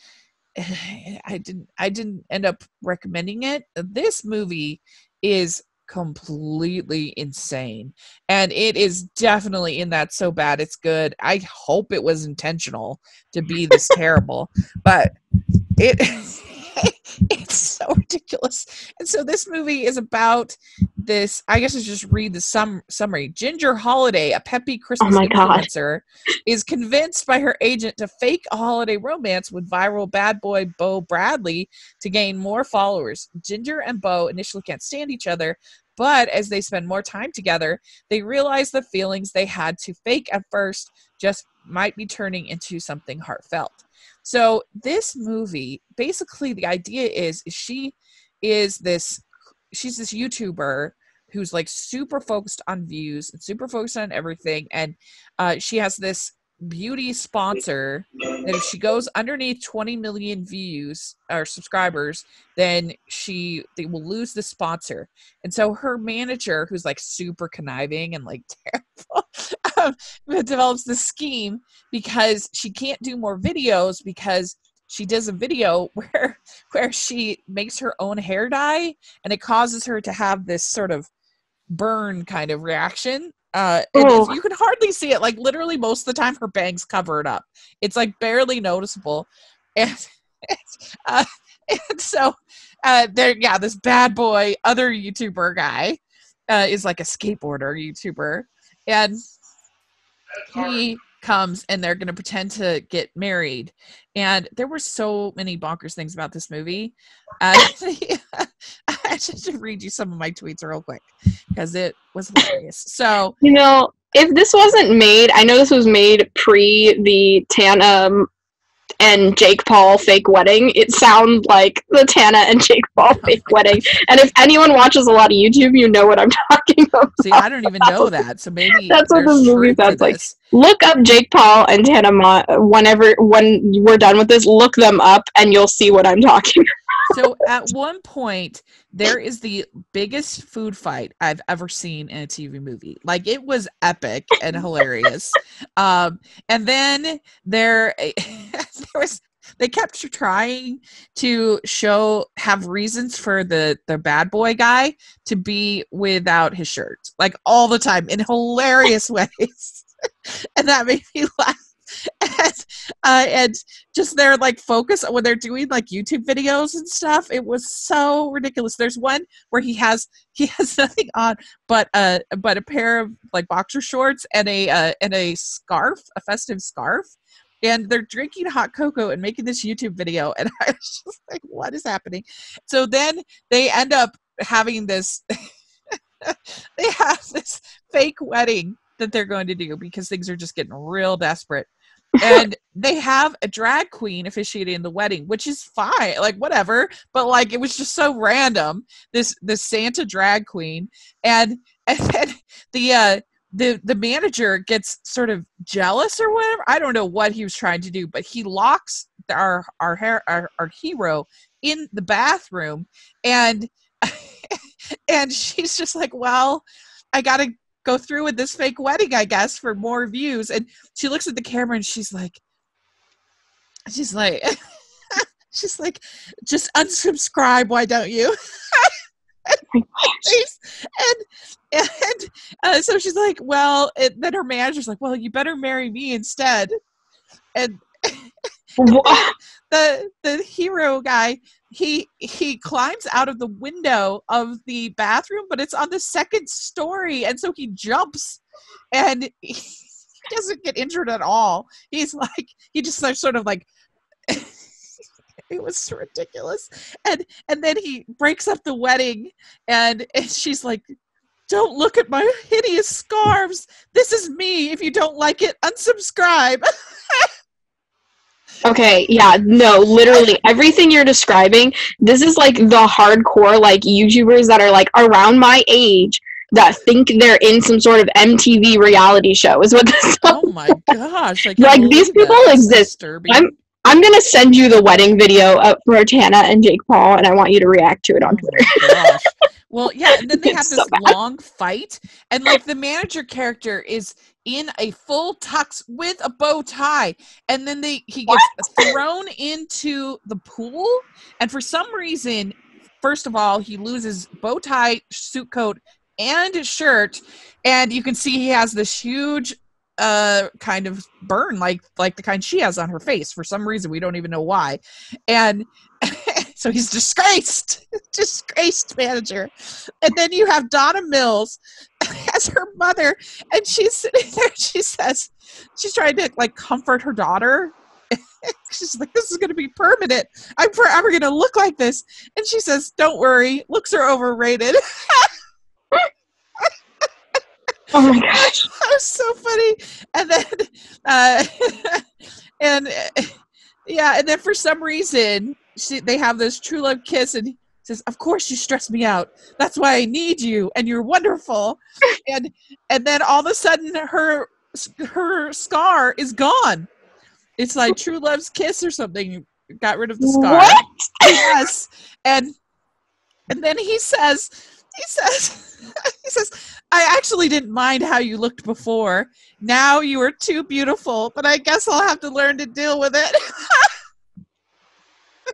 I didn't. I didn't end up recommending it. This movie is completely insane, and it is definitely in that so bad it's good. I hope it was intentional to be this terrible, but it it's so ridiculous. And so this movie is about this, I guess I just read the sum summary. Ginger Holiday, a peppy Christmas oh influencer, God. Is convinced by her agent to fake a holiday romance with viral bad boy Beau Bradley to gain more followers. Ginger and Beau initially can't stand each other, but as they spend more time together, they realize the feelings they had to fake at first just might be turning into something heartfelt. So this movie, basically the idea is, is she is this, she's this YouTuber who's like super focused on views and super focused on everything. And uh, she has this beauty sponsor that if she goes underneath twenty million views or subscribers, then she they will lose the sponsor. And so her manager, who's like super conniving and like terrible, um, develops this scheme because she can't do more videos because she does a video where where she makes her own hair dye and it causes her to have this sort of burn kind of reaction. Uh, it is, you can hardly see it. Like, literally most of the time her bangs cover it up. It's like barely noticeable. And, uh, and so uh, there, yeah, this bad boy, other YouTuber guy uh, is like a skateboarder YouTuber. And he comes and they're going to pretend to get married. And there were so many bonkers things about this movie. Uh, I should read you some of my tweets real quick because it was hilarious. So, you know, if this wasn't made, I know this was made pre the Tana and Jake Paul fake wedding. It sounds like the Tana and Jake Paul fake oh wedding. God. And if anyone watches a lot of YouTube, you know what I'm talking about. See, I don't even know that. So maybe that's what this movie sounds like. Look up Jake Paul and Tana Mon- whenever when we're done with this, look them up and you'll see what I'm talking about. So at one point, there is the biggest food fight I've ever seen in a T V movie. Like, it was epic and hilarious. Um, and then there, there was, they kept trying to show, have reasons for the, the bad boy guy to be without his shirt. Like, all the time in hilarious ways. And that made me laugh. And, uh, and just their like focus when they're doing like YouTube videos and stuff, it was so ridiculous. There's one where he has he has nothing on but uh but a pair of like boxer shorts and a uh, and a scarf, a festive scarf, and they're drinking hot cocoa and making this YouTube video. And I was just like, what is happening? So then they end up having this they have this fake wedding that they're going to do because things are just getting real desperate. And they have a drag queen officiating the wedding, which is fine, like whatever, but like it was just so random, this this Santa drag queen. And and then the uh the the manager gets sort of jealous or whatever. I don't know what he was trying to do, but he locks our our hair our, our hero in the bathroom, and and she's just like, well, I gotta go through with this fake wedding, I guess, for more views. And she looks at the camera and she's like, she's like, she's like, just unsubscribe, why don't you? and and, and uh, so she's like, well, and then her manager's like, well, you better marry me instead. And what? the the hero guy, he he climbs out of the window of the bathroom, but it's on the second story, and so he jumps and he doesn't get injured at all. He's like, he just sort of like it was ridiculous. And and then he breaks up the wedding, and, and she's like, don't look at my hideous scarves, this is me, if you don't like it, unsubscribe. Okay, yeah, no, literally everything you're describing, this is like the hardcore like YouTubers that are like around my age that think they're in some sort of M T V reality show is what this oh my like. Gosh. Like, like these people exist. I'm I'm going to send you the wedding video of Tana and Jake Paul, and I want you to react to it on Twitter. Oh well, yeah, and then they have this so long fight, and like the manager character is in a full tux with a bow tie, and then they he gets what? thrown into the pool, and for some reason, first of all, he loses bow tie, suit coat, and his shirt, and you can see he has this huge uh kind of burn, like like the kind she has on her face for some reason, we don't even know why. And so he's disgraced, disgraced manager. And then you have Donna Mills as her mother, and she's sitting there, she says, she's trying to like comfort her daughter. She's like, this is going to be permanent, I'm forever going to look like this. And she says, don't worry, looks are overrated. Oh my gosh, that was so funny. And then uh and yeah, and then for some reason she, they have this true love kiss, and he says, of course you stress me out, that's why I need you, and you're wonderful. and and then all of a sudden her her scar is gone. It's like true love's kiss or something, got rid of the scar. What? Yes. and and then he says He says, he says, I actually didn't mind how you looked before. Now you are too beautiful, but I guess I'll have to learn to deal with it.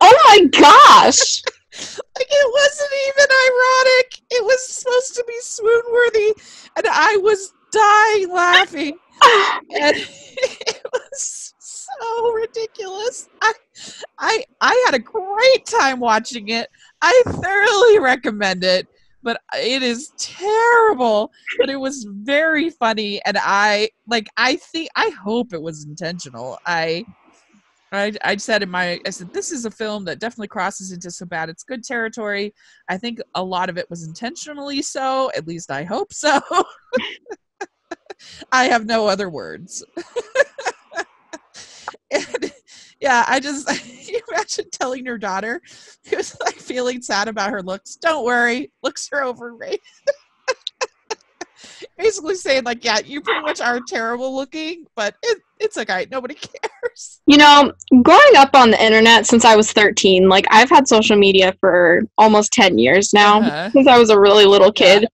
Oh my gosh. Like, it wasn't even ironic. It was supposed to be swoon worthy. And I was dying laughing. And it was so ridiculous. I, I, I had a great time watching it. I thoroughly recommend it. But it is terrible, but it was very funny. And I, like, I think, I hope it was intentional. I, I, I said in my, I said, this is a film that definitely crosses into so bad it's good territory. I think a lot of it was intentionally so, at least I hope so. I have no other words. And, yeah, I just, can you imagine telling your daughter who's like feeling sad about her looks, don't worry, looks are overrated. Basically saying like, yeah, you pretty much are terrible looking, but it, it's okay, nobody cares. You know, growing up on the internet since I was thirteen, like I've had social media for almost ten years now, uh-huh. since I was a really little kid. Yeah.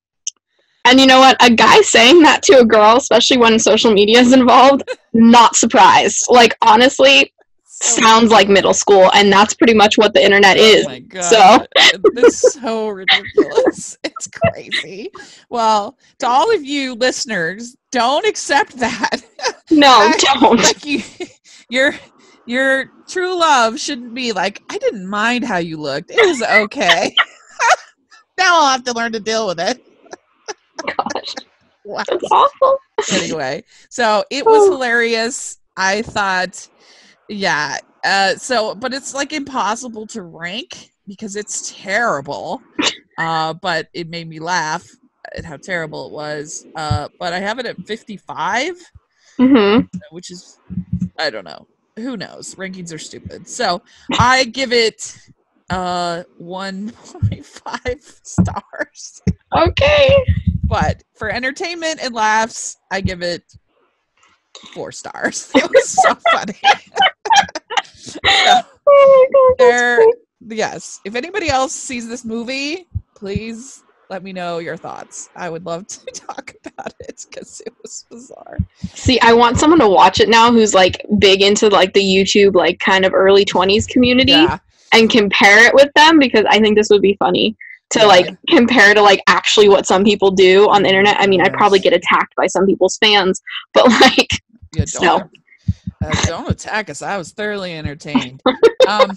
And you know what? A guy saying that to a girl, especially when social media is involved, not surprised. Like, honestly, so sounds like middle school, and that's pretty much what the internet is. Oh my God. So it's so ridiculous. It's crazy. Well, to all of you listeners, don't accept that. No, I, don't. Like you, you're... Your true love shouldn't be like, I didn't mind how you looked. It was okay. Now I'll have to learn to deal with it. Gosh, wow. That's awful. Anyway, so it was hilarious. I thought, yeah. Uh, so, but it's like impossible to rank because it's terrible. Uh, but it made me laugh at how terrible it was. Uh, but I have it at fifty-five, mm-hmm. which is, I don't know. Who knows? Rankings are stupid. So I give it uh, one point five stars. Okay. But for entertainment and laughs, I give it four stars. It was so funny. So, oh my God, there, yes. If anybody else sees this movie, please let me know your thoughts. I would love to talk about it because it was bizarre. See, I want someone to watch it now who's like big into like the YouTube, like kind of early twenties community, yeah. and compare it with them because I think this would be funny. To yeah. like compare to like actually what some people do on the internet. I mean, yes. I probably get attacked by some people's fans, but like, yeah, don't, no. uh, don't attack us. I was thoroughly entertained. um,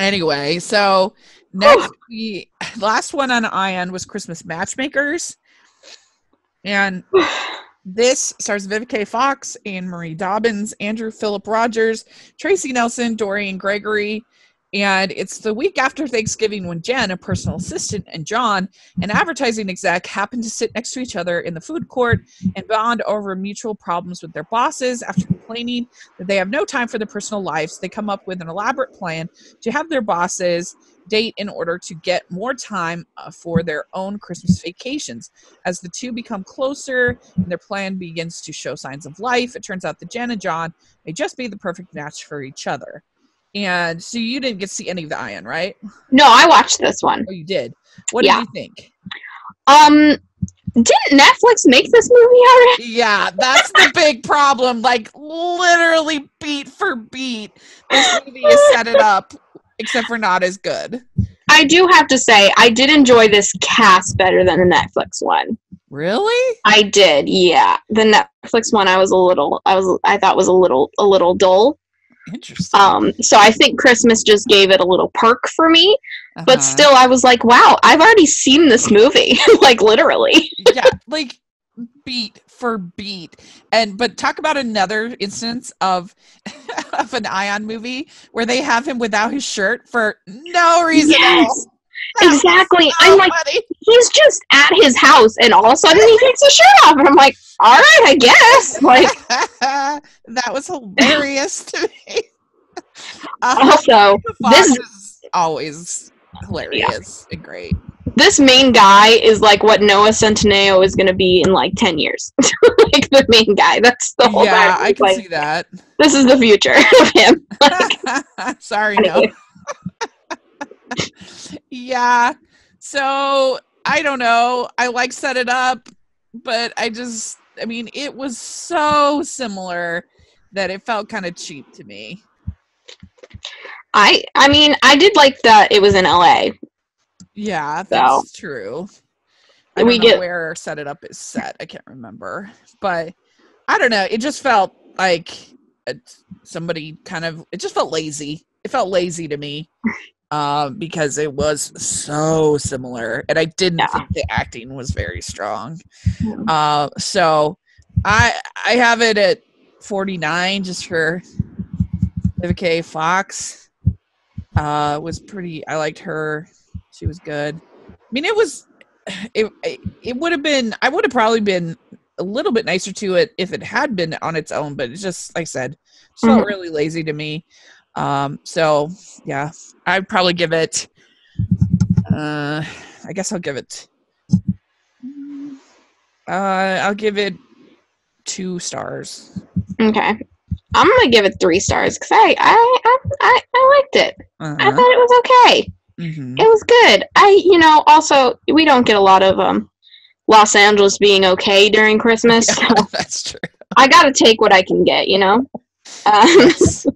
anyway, so next the last one on Ion was Christmas Matchmakers, and this stars Vivica Fox, Anne-Marie Dobbins, Andrew Philip Rogers, Tracy Nelson, Dorian Gregory. And it's the week after Thanksgiving when Jen, a personal assistant, and John, an advertising exec, happen to sit next to each other in the food court and bond over mutual problems with their bosses. After complaining that they have no time for their personal lives, they come up with an elaborate plan to have their bosses date in order to get more time uh, for their own Christmas vacations. As the two become closer and their plan begins to show signs of life, it turns out that Jen and John may just be the perfect match for each other. And so you didn't get to see any of the Ion, right? No, I watched this one. Oh, you did? What yeah. did you think? Um, didn't Netflix make this movie already? Yeah, that's the big problem. Like, literally beat for beat, this movie is Set It Up, except for not as good. I do have to say, I did enjoy this cast better than the Netflix one. Really? I did, yeah. The Netflix one I was a little, I was, I thought was a little, a little dull. Interesting. Um, so I think Christmas just gave it a little perk for me, uh-huh. but still I was like, wow, I've already seen this movie. Like, literally. Yeah, like beat for beat. And but talk about another instance of of an Ion movie where they have him without his shirt for no reason. Yes, at all. Exactly. So I'm like, funny. He's just at his house and all of a sudden he takes his shirt off and I'm like, all right, I guess. Like, that was hilarious to me. Um, also, this is always hilarious yeah. and great. This main guy is like what Noah Centineo is going to be in like ten years. Like the main guy. That's the whole. Yeah, I can like, see that. This is the future of him. Like, sorry, anyway. No. Yeah. So I don't know. I like Set It Up, but I just. I mean, it was so similar that it felt kind of cheap to me. I I mean, I did like that it was in L A. Yeah, that's so true. I don't we know get where Set It Up is set. I can't remember, but I don't know. It just felt like somebody kind of, it just felt lazy. It felt lazy to me um, because it was so similar, and I didn't yeah. think the acting was very strong. Mm-hmm. Uh, so I I have it at forty-nine just for Vivica Fox. Uh, was pretty. I liked her. She was good. I mean, it was. It it would have been. I would have probably been a little bit nicer to it if it had been on its own. But it's just like I said, it's not mm-hmm. really lazy to me. Um. So yeah, I'd probably give it. Uh, I guess I'll give it. Uh, I'll give it two stars. Okay. I'm gonna give it three stars because I I, I I I liked it. Uh-huh. I thought it was okay. Mm-hmm. It was good. I you know also we don't get a lot of um Los Angeles being okay during Christmas. Yeah, so that's true. I gotta take what I can get, you know. Uh, yes.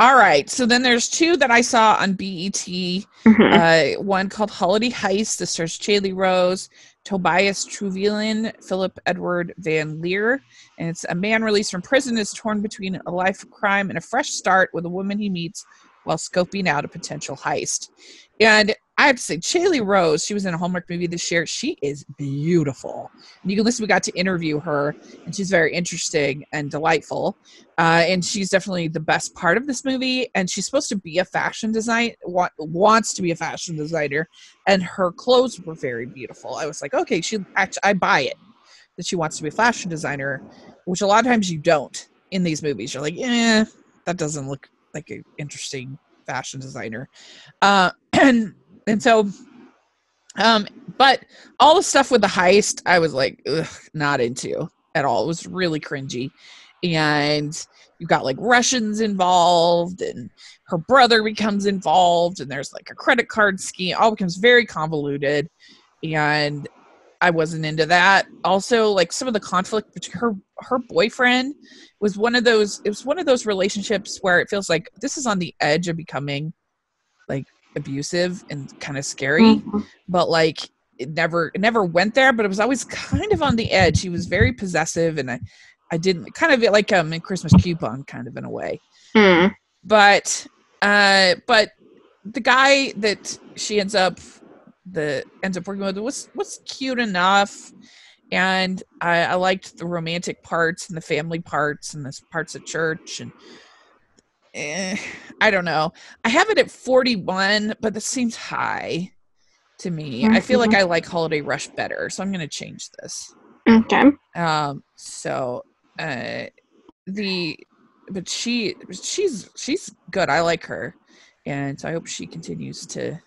All right. So then there's two that I saw on B E T. Mm-hmm. Uh, one called Holiday Heist. This stars Chaley Rose, Tobias Trevelyan, Philip Edward Van Leer. And it's a man released from prison is torn between a life of crime and a fresh start with a woman he meets while scoping out a potential heist. And I have to say, Chaley Rose, she was in a Hallmark movie this year. She is beautiful. And you can listen, we got to interview her, and she's very interesting and delightful. Uh, and she's definitely the best part of this movie. And she's supposed to be a fashion designer, wa- wants to be a fashion designer. And her clothes were very beautiful. I was like, okay, she actually, I buy it that she wants to be a fashion designer, which a lot of times you don't in these movies. You're like, eh, that doesn't look like an interesting fashion designer. Uh, and And so, um, but all the stuff with the heist, I was like, ugh, not into at all. It was really cringy. And you got like Russians involved, and her brother becomes involved, and there's like a credit card scheme. All becomes very convoluted. And I wasn't into that. Also, like some of the conflict between her, her boyfriend was one of those, it was one of those relationships where it feels like this is on the edge of becoming like abusive and kind of scary, mm-hmm. but like it never it never went there, but it was always kind of on the edge. He was very possessive, and I I didn't kind of like um in Christmas Coupon kind of in a way. Mm. But uh but the guy that she ends up the ends up working with was was cute enough, and I, I liked the romantic parts and the family parts and the parts of church and Eh, I don't know. I have it at forty-one, but this seems high to me. Mm-hmm. I feel like I like Holiday Rush better, so I'm going to change this. Okay. Um. So, uh, the but she she's she's good. I like her, and so I hope she continues to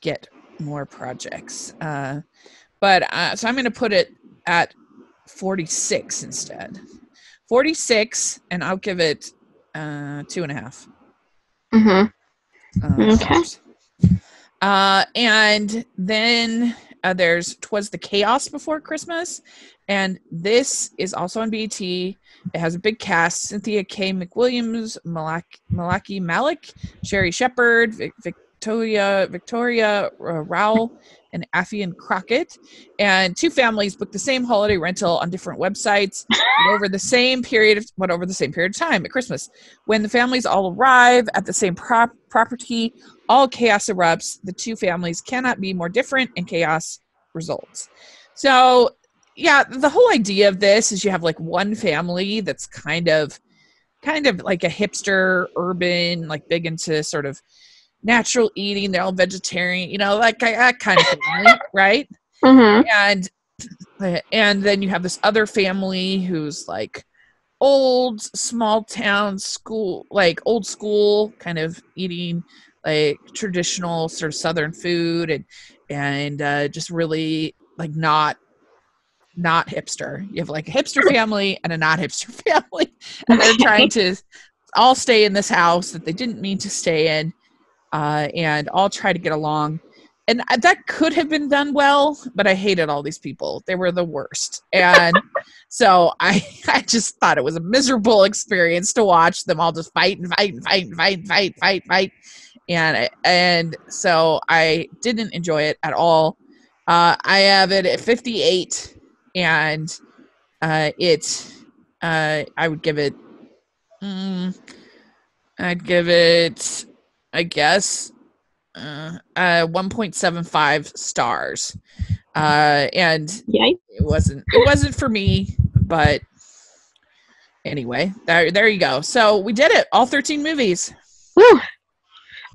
get more projects. Uh, but uh, so I'm going to put it at forty-six instead. forty-six, and I'll give it. Uh, two and a half. Mm-hmm. Uh, okay. Uh, and then uh, there's Twas the Chaos Before Christmas, and this is also on B E T. It has a big cast: Cynthia K. McWilliams, Malak- Malaki Malik, Sherry Shepard, Vic- Victoria Victoria uh, Rowell, and Affian Crockett. And two families booked the same holiday rental on different websites over the same period of what over the same period of time at Christmas. When the families all arrive at the same prop- property, all chaos erupts. The two families cannot be more different, and chaos results. So, yeah, the whole idea of this is you have like one family that's kind of, kind of like a hipster, urban, like big into sort of natural eating, they're all vegetarian, you know, like that kind of family, right? Mm-hmm. And and then you have this other family who's like old, small town school, like old school kind of eating, like traditional sort of Southern food, and and uh, just really like not not hipster. You have like a hipster family and a not hipster family, and they're trying to all stay in this house that they didn't mean to stay in. Uh, and I'll try to get along, and I, that could have been done well, but I hated all these people. They were the worst, and so I I just thought it was a miserable experience to watch them all just fight and fight and fight and fight and fight fight fight, and I, and so I didn't enjoy it at all. Uh, I have it at fifty-eight, and uh, it uh, I would give it. Um, I'd give it, I guess, uh, uh, one point seven five stars. Uh, and Yay. it wasn't it wasn't for me, but anyway, there there you go. So we did it, all thirteen movies. Woo.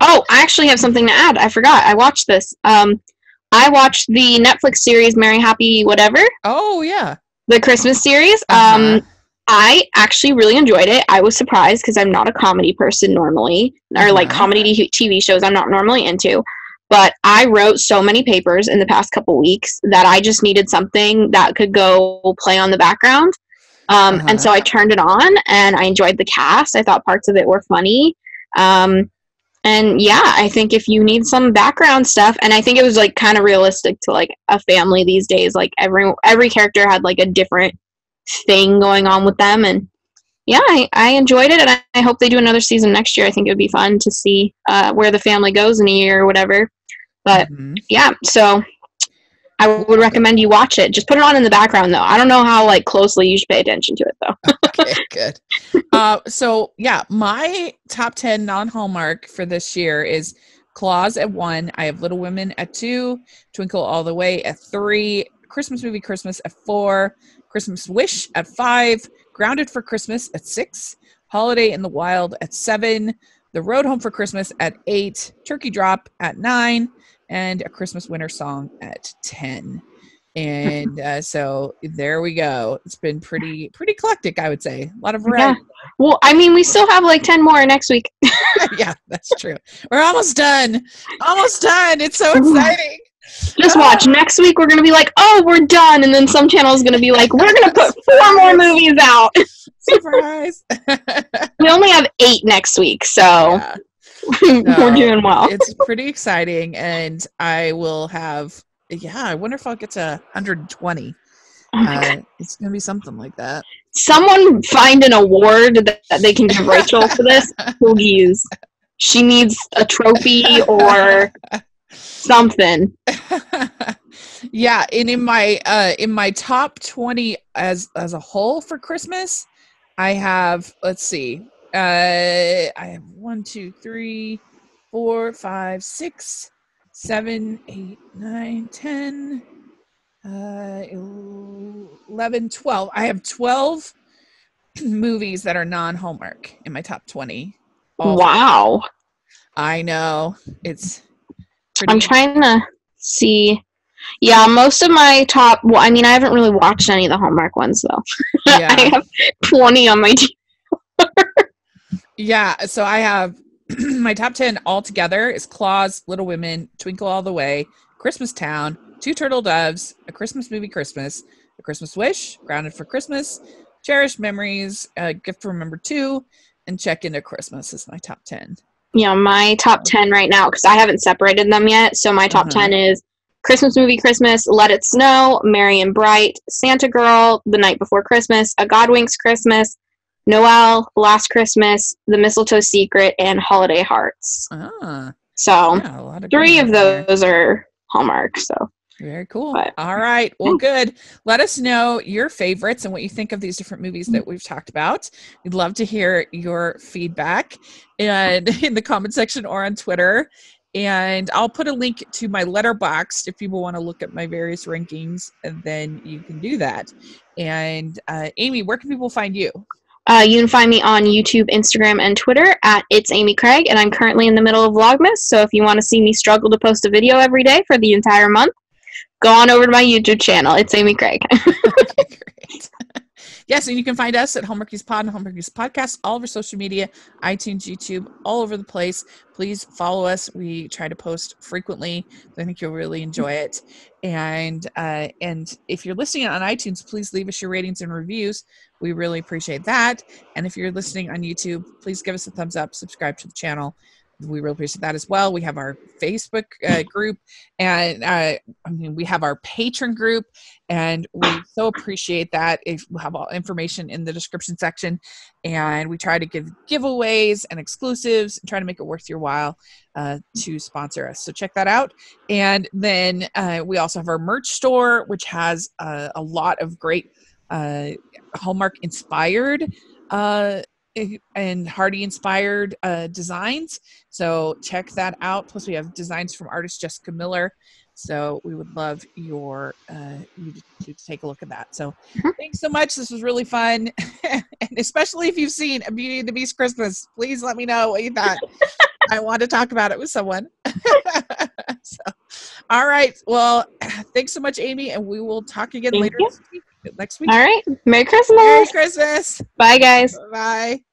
Oh, I actually have something to add. I forgot. I watched this. Um, I watched the Netflix series Merry Happy Whatever. Oh yeah, the Christmas series. Uh-huh. Um, I actually really enjoyed it. I was surprised because I'm not a comedy person normally, or like uh-huh. comedy T V shows I'm not normally into. But I wrote so many papers in the past couple weeks that I just needed something that could go play on the background. Um, uh-huh. And so I turned it on, and I enjoyed the cast. I thought parts of it were funny. Um, and, yeah, I think if you need some background stuff, and I think it was, like, kind of realistic to, like, a family these days. Like, every every character had, like, a different thing going on with them. And, yeah, I, I enjoyed it, and I, I hope they do another season next year. I think it would be fun to see uh, where the family goes in a year or whatever. But, mm-hmm. yeah, so I would recommend you watch it. Just put it on in the background, though. I don't know how, like, closely you should pay attention to it, though. Okay, good. Uh, so, yeah, my top ten non-Hallmark for this year is Claws at one. I have Little Women at two. Twinkle All the Way at three. Christmas Movie Christmas at four. Christmas Wish at five. Grounded for Christmas at six. Holiday in the Wild at seven. The Road Home for Christmas at eight, Turkey Drop at nine, and A Christmas Winter Song at ten. And uh, so there we go. It's been pretty pretty eclectic, I would say. A lot of variety. Yeah. Well, I mean, we still have like ten more next week. Yeah, that's true. We're almost done. Almost done. It's so exciting. Just watch. Next week we're going to be like, oh, we're done. And then some channel is going to be like, we're going to put four more movies out. Surprise. We only have eight next week, so yeah. We're so, doing well. It's pretty exciting, and I will have, yeah, I wonder if I'll get to one hundred twenty. Oh my uh, God. It's going to be something like that. Someone find an award that, that they can give Rachel for this. Please. She needs a trophy or something. Yeah, and in my uh, in my top twenty as as a whole for Christmas, I have, let's see, uh, I have one, two, three, four, five, six, seven, eight, nine, ten, uh, eleven, twelve. I have twelve movies that are non-Hallmark in my top twenty. All wow. Time. I know. It's pretty- I'm trying to see. Yeah, most of my top, well, I mean, I haven't really watched any of the Hallmark ones, though. Yeah. I have twenty on my team. Yeah, so I have my top ten altogether is Claws, Little Women, Twinkle All the Way, Christmas Town, Two Turtle Doves, A Christmas Movie Christmas, A Christmas Wish, Grounded for Christmas, Cherished Memories, uh, Gift to Remember two, and Check Into Christmas is my top ten. Yeah, my top ten right now, because I haven't separated them yet, so my top uh-huh. ten is Christmas Movie Christmas, Let It Snow, Merry and Bright, Santa Girl, The Night Before Christmas, A God Winks Christmas, Noel, Last Christmas, The Mistletoe Secret, and Holiday Hearts. Ah, so yeah, of three of those there. Are Hallmark. So very cool. But, all right. Well, good. Let us know your favorites and what you think of these different movies that we've talked about. We'd love to hear your feedback and in the comment section or on Twitter. And I'll put a link to my Letterboxd if people want to look at my various rankings, and then you can do that. And uh, Amy, where can people find you? Uh, you can find me on YouTube, Instagram, and Twitter at It's Amy Craig, and I'm currently in the middle of Vlogmas, so if you want to see me struggle to post a video every day for the entire month, go on over to my YouTube channel. It's Amy Craig. Okay, great. Yes, and you can find us at Hallmarkies Pod and Hallmarkies Podcast, all over social media, iTunes, YouTube, all over the place. Please follow us. We try to post frequently. I think you'll really enjoy it. And uh, and if you're listening on iTunes, please leave us your ratings and reviews. We really appreciate that. And if you're listening on YouTube, please give us a thumbs up, subscribe to the channel. we really appreciate that as well. We have our Facebook uh, group, and uh, I mean, we have our patron group, and we so appreciate that. If we have all information in the description section, and we try to give giveaways and exclusives and try to make it worth your while uh, to sponsor us. So check that out. And then uh, we also have our merch store, which has uh, a lot of great uh, Hallmark inspired uh and Hardy inspired uh, designs. So check that out. Plus we have designs from artist Jessica Miller. So we would love your, uh, you to, to take a look at that. So thanks so much. This was really fun. And especially if you've seen A Beauty and the Beast Christmas, please let me know what you thought. I want to talk about it with someone. So, all right. Well, thanks so much, Amy. And we will talk again Thank later you. this week. Next week. All right. Merry Christmas. Merry Christmas. Bye, guys. Bye.